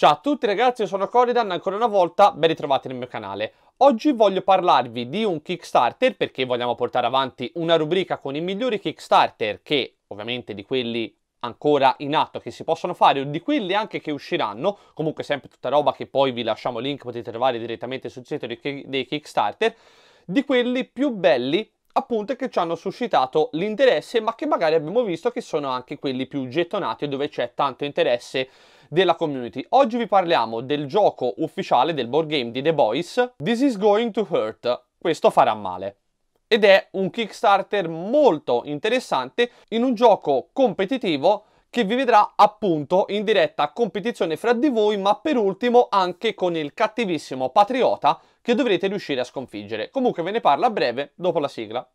Ciao a tutti ragazzi, io sono Coridan, ancora una volta ben ritrovati nel mio canale. Oggi voglio parlarvi di un Kickstarter perché vogliamo portare avanti una rubrica con i migliori Kickstarter che, ovviamente, di quelli ancora in atto che si possono fare o di quelli anche che usciranno, comunque sempre tutta roba che poi vi lasciamo link, potete trovare direttamente sul sito dei Kickstarter, di quelli più belli appunto che ci hanno suscitato l'interesse ma che magari abbiamo visto che sono anche quelli più gettonati dove c'è tanto interesse della community. Oggi vi parliamo del gioco ufficiale del board game di The Boys, This Is Going to Hurt, questo farà male. Ed è un Kickstarter molto interessante in un gioco competitivo che vi vedrà appunto in diretta competizione fra di voi, ma per ultimo anche con il cattivissimo Patriota che dovrete riuscire a sconfiggere. Comunque ve ne parlo a breve dopo la sigla.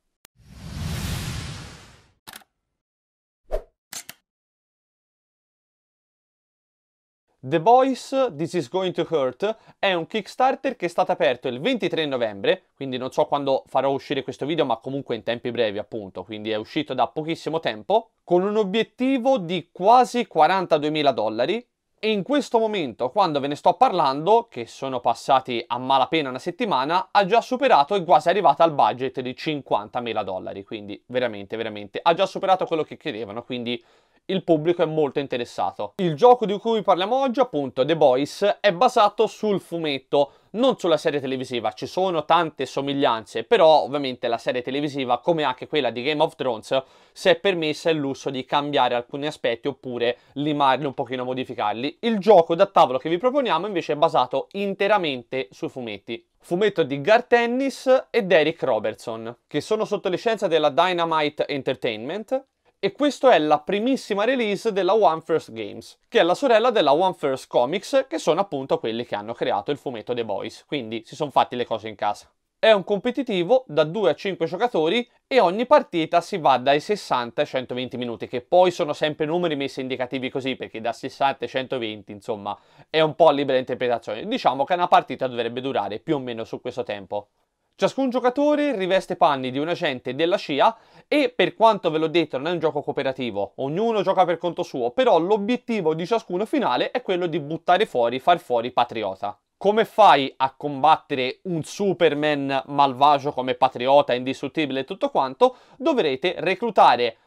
The Boys, This Is Going to Hurt è un Kickstarter che è stato aperto il 23 novembre, quindi non so quando farò uscire questo video, ma comunque in tempi brevi appunto, quindi è uscito da pochissimo tempo, con un obiettivo di quasi $42.000 e in questo momento, quando ve ne sto parlando, che sono passati a malapena una settimana, ha già superato e quasi arrivata al budget di $50.000, quindi veramente ha già superato quello che chiedevano, quindi il pubblico è molto interessato. Il gioco di cui parliamo oggi, appunto, The Boys, è basato sul fumetto, non sulla serie televisiva. Ci sono tante somiglianze, però ovviamente la serie televisiva, come anche quella di Game of Thrones, si è permessa il lusso di cambiare alcuni aspetti oppure limarli un pochino, modificarli. Il gioco da tavolo che vi proponiamo invece è basato interamente sui fumetti. Fumetto di Gar Tennis e Derek Robertson, che sono sotto licenza della Dynamite Entertainment, e questa è la primissima release della One First Games, che è la sorella della One First Comics, che sono appunto quelli che hanno creato il fumetto The Boys, quindi si sono fatti le cose in casa. È un competitivo da 2 a 5 giocatori e ogni partita si va dai 60 ai 120 minuti, che poi sono sempre numeri messi indicativi così, perché da 60 ai 120, insomma, è un po' a libera interpretazione. Diciamo che una partita dovrebbe durare più o meno su questo tempo. Ciascun giocatore riveste panni di un agente della CIA e, per quanto ve l'ho detto, non è un gioco cooperativo, ognuno gioca per conto suo, però l'obiettivo di ciascuno finale è quello di buttare fuori, far fuori Patriota. Come fai a combattere un Superman malvagio come Patriota, indistruttibile e tutto quanto? Dovrete reclutare,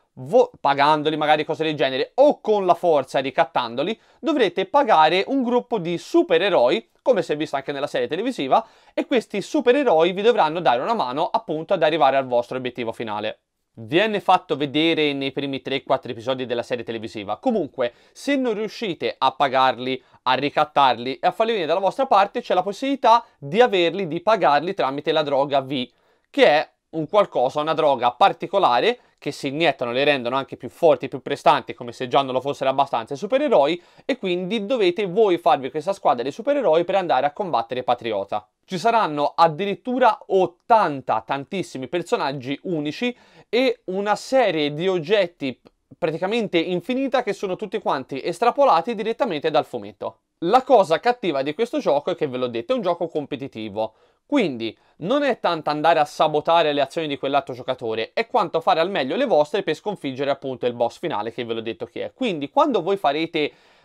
pagandoli magari cose del genere, o con la forza ricattandoli, dovrete pagare un gruppo di supereroi, come si è visto anche nella serie televisiva, e questi supereroi vi dovranno dare una mano appunto ad arrivare al vostro obiettivo finale. Viene fatto vedere nei primi 3-4 episodi della serie televisiva. Comunque, se non riuscite a pagarli, a ricattarli e a farli venire dalla vostra parte, c'è la possibilità di averli, di pagarli tramite la droga V, che è una droga particolare che si iniettano, le rendono anche più forti, più prestanti, come se già non lo fossero abbastanza i supereroi, e quindi dovete voi farvi questa squadra dei supereroi per andare a combattere Patriota. Ci saranno addirittura 80, tantissimi personaggi unici e una serie di oggetti praticamente infinita che sono tutti quanti estrapolati direttamente dal fumetto. La cosa cattiva di questo gioco è che, ve l'ho detto, è un gioco competitivo. Quindi non è tanto andare a sabotare le azioni di quell'altro giocatore, è quanto fare al meglio le vostre per sconfiggere appunto il boss finale, che ve l'ho detto chi è. Quindi quando voi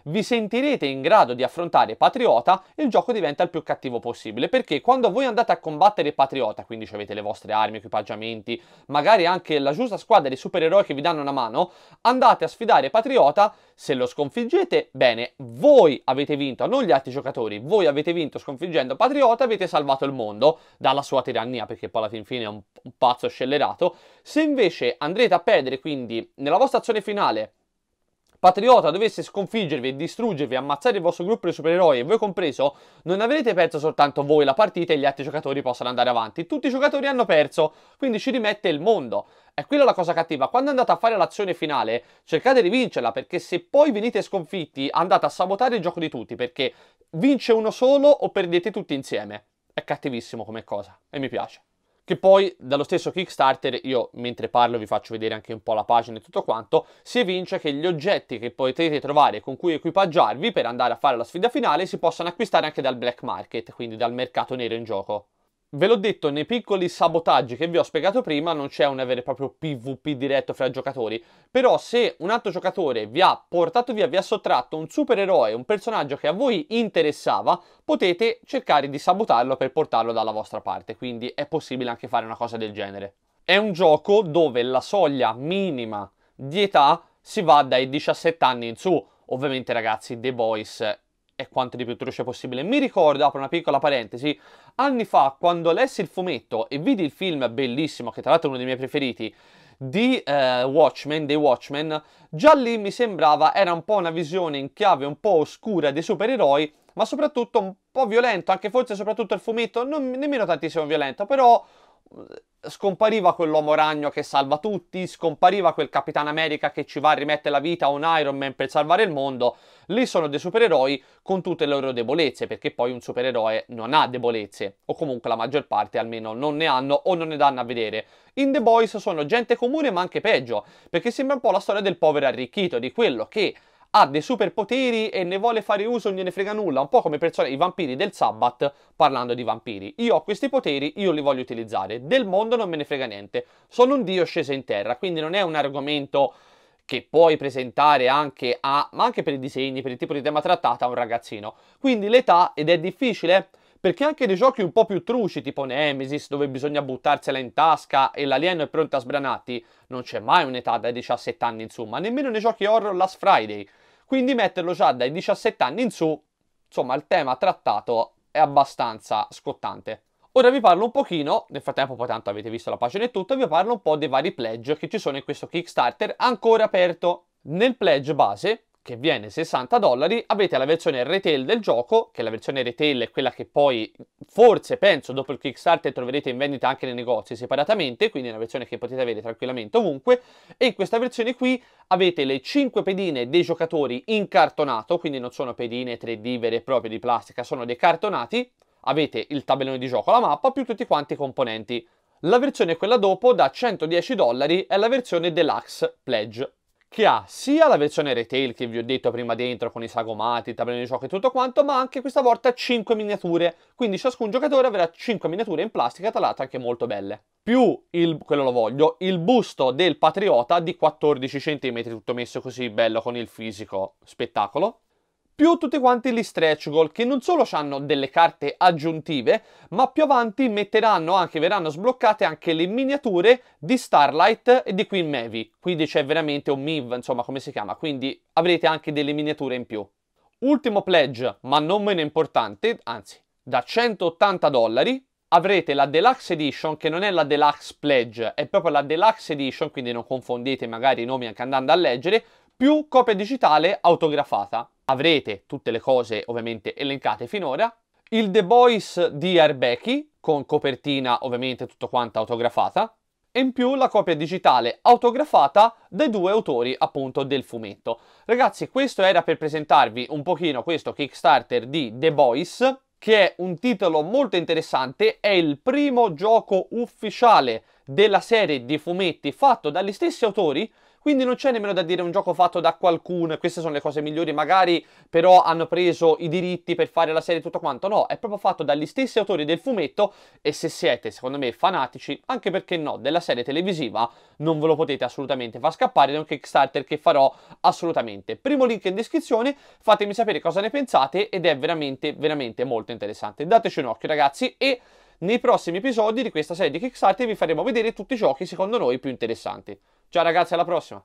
vi sentirete in grado di affrontare Patriota, il gioco diventa il più cattivo possibile, perché quando voi andate a combattere Patriota, quindi avete le vostre armi, equipaggiamenti, magari anche la giusta squadra di supereroi che vi danno una mano, andate a sfidare Patriota, se lo sconfiggete, bene, voi avete vinto, non gli altri giocatori, voi avete vinto sconfiggendo Patriota, avete salvato il mondo dalla sua tirannia, perché poi alla fin fine è un pazzo scellerato. Se invece andrete a perdere, quindi nella vostra azione finale Patriota dovesse sconfiggervi, distruggervi, ammazzare il vostro gruppo di supereroi e voi compreso, non avrete perso soltanto voi la partita e gli altri giocatori possono andare avanti, tutti i giocatori hanno perso, quindi ci rimette il mondo. È quella la cosa cattiva, quando andate a fare l'azione finale cercate di vincerla, perché se poi venite sconfitti andate a sabotare il gioco di tutti, perché vince uno solo o perdete tutti insieme. È cattivissimo come cosa e mi piace. Che poi dallo stesso Kickstarter, io mentre parlo vi faccio vedere anche un po' la pagina e tutto quanto, si evince che gli oggetti che potete trovare con cui equipaggiarvi per andare a fare la sfida finale si possono acquistare anche dal black market, quindi dal mercato nero in gioco. Ve l'ho detto, nei piccoli sabotaggi che vi ho spiegato prima non c'è un vero e proprio PvP diretto fra giocatori, però se un altro giocatore vi ha portato via, vi ha sottratto un supereroe, un personaggio che a voi interessava, potete cercare di sabotarlo per portarlo dalla vostra parte, quindi è possibile anche fare una cosa del genere. È un gioco dove la soglia minima di età si va dai 17 anni in su. Ovviamente ragazzi, The Boys è quanto di più truce possibile. Mi ricordo, apro una piccola parentesi, anni fa quando lessi il fumetto e vidi il film bellissimo, che tra l'altro è uno dei miei preferiti, di Watchmen, dei Watchmen, già lì mi sembrava, era un po' una visione in chiave un po' oscura dei supereroi, ma soprattutto un po' violento, anche forse soprattutto il fumetto, non nemmeno tantissimo violento, però scompariva quell'uomo ragno che salva tutti, scompariva quel Capitano America che ci va a rimettere la vita a un Iron Man per salvare il mondo. Lì sono dei supereroi con tutte le loro debolezze, perché poi un supereroe non ha debolezze, o comunque la maggior parte almeno non ne hanno o non ne danno a vedere. In The Boys sono gente comune, ma anche peggio, perché sembra un po' la storia del povero arricchito, di quello che ha dei superpoteri e ne vuole fare uso, non gliene frega nulla, un po' come i vampiri del Sabbath, parlando di vampiri. Io ho questi poteri, io li voglio utilizzare, del mondo non me ne frega niente, sono un dio sceso in terra, quindi non è un argomento che puoi presentare anche a, ma anche per i disegni, per il tipo di tema trattata, a un ragazzino. Quindi l'età, ed è difficile, perché anche nei giochi un po' più truci, tipo Nemesis, dove bisogna buttarsela in tasca e l'alieno è pronto a sbranarti, non c'è mai un'età dai 17 anni in su, ma nemmeno nei giochi horror Last Friday. Quindi metterlo già dai 17 anni in su, insomma il tema trattato è abbastanza scottante. Ora vi parlo un pochino, nel frattempo poi tanto avete visto la pagina e tutto, vi parlo un po' dei vari pledge che ci sono in questo Kickstarter ancora aperto. Nel pledge base, che viene $60, avete la versione retail del gioco, che la versione retail è quella che poi forse, penso, dopo il Kickstarter troverete in vendita anche nei negozi separatamente, quindi è una versione che potete avere tranquillamente ovunque, e in questa versione qui avete le 5 pedine dei giocatori in cartonato, quindi non sono pedine 3D vere e proprie di plastica, sono dei cartonati, avete il tabellone di gioco, la mappa, più tutti quanti i componenti. La versione quella dopo, da $110, è la versione Deluxe Pledge, che ha sia la versione retail che vi ho detto prima dentro con i sagomati, il tabellone di gioco e tutto quanto, ma anche questa volta 5 miniature, quindi ciascun giocatore avrà 5 miniature in plastica, tra l'altro anche molto belle, più il busto del Patriota di 14 cm, tutto messo così bello con il fisico, spettacolo, più tutti quanti gli stretch goal, che non solo hanno delle carte aggiuntive, ma più avanti metteranno anche, verranno sbloccate anche le miniature di Starlight e di Queen Mavy, quindi c'è veramente un MIV, insomma come si chiama, quindi avrete anche delle miniature in più. Ultimo pledge, ma non meno importante, anzi, da $180, avrete la Deluxe Edition, che non è la Deluxe Pledge, è proprio la Deluxe Edition, quindi non confondete magari i nomi anche andando a leggere, più copia digitale autografata. Avrete tutte le cose ovviamente elencate finora, il The Boys di Arbecki con copertina ovviamente tutto quanto autografata, e in più la copia digitale autografata dai due autori appunto del fumetto. Ragazzi, questo era per presentarvi un pochino questo Kickstarter di The Boys, che è un titolo molto interessante, è il primo gioco ufficiale della serie di fumetti fatto dagli stessi autori. Quindi non c'è nemmeno da dire un gioco fatto da qualcuno, queste sono le cose migliori, magari però hanno preso i diritti per fare la serie e tutto quanto. No, è proprio fatto dagli stessi autori del fumetto, e se siete, secondo me, fanatici, anche perché no, della serie televisiva, non ve lo potete assolutamente far scappare, da un Kickstarter che farò assolutamente. Primo link in descrizione, fatemi sapere cosa ne pensate, ed è veramente, veramente molto interessante. Dateci un occhio ragazzi, e nei prossimi episodi di questa serie di Kickstarter vi faremo vedere tutti i giochi secondo noi più interessanti. Ciao ragazzi, alla prossima!